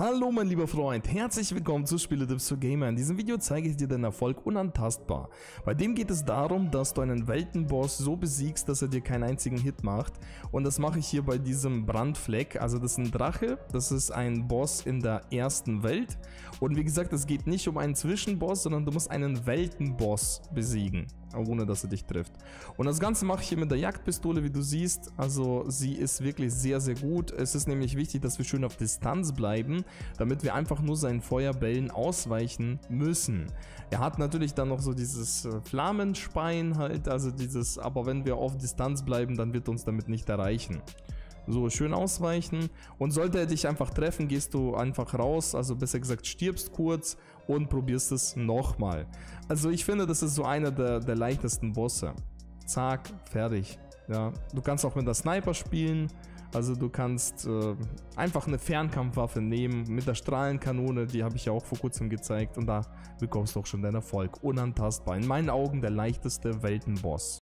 Hallo mein lieber Freund, herzlich willkommen zu SpieleTipps für Gamer. In diesem Video zeige ich dir den Erfolg Unantastbar. Bei dem geht es darum, dass du einen Weltenboss so besiegst, dass er dir keinen einzigen Hit macht. Und das mache ich hier bei diesem Brandfleck. Also das ist ein Drache, das ist ein Boss in der ersten Welt. Und wie gesagt, es geht nicht um einen Zwischenboss, sondern du musst einen Weltenboss besiegen, ohne dass er dich trifft. Und das Ganze mache ich hier mit der Jagdpistole, wie du siehst. Also sie ist wirklich sehr, sehr gut. Es ist nämlich wichtig, dass wir schön auf Distanz bleiben, damit wir einfach nur seinen Feuerbällen ausweichen müssen. Er hat natürlich dann noch so dieses Flamenspein halt, also dieses, aber wenn wir auf Distanz bleiben, dann wird uns damit nicht erreichen. So, schön ausweichen, und sollte er dich einfach treffen, gehst du einfach raus, also besser gesagt stirbst kurz und probierst es nochmal. Also ich finde, das ist so einer der leichtesten Bosse. Zack, fertig. Ja, du kannst auch mit der Sniper spielen. Also du kannst einfach eine Fernkampfwaffe nehmen mit der Strahlenkanone, die habe ich ja auch vor kurzem gezeigt, und da bekommst du auch schon deinen Erfolg. Unantastbar, in meinen Augen der leichteste Weltenboss.